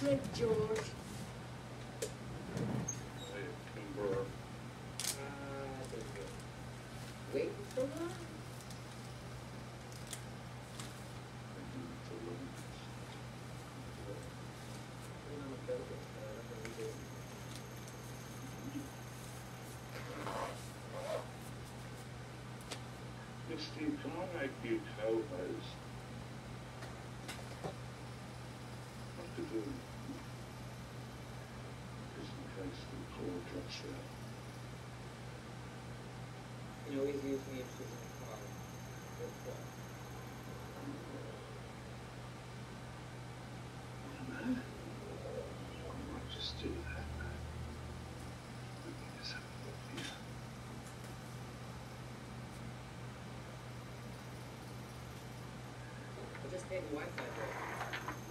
Good, George. Wait for that. Steve, come on, I do help us. What to do? Just in case the call drops out. You always use me if she's in the car. That's why. I don't know. I might just do that. Wi-Fi.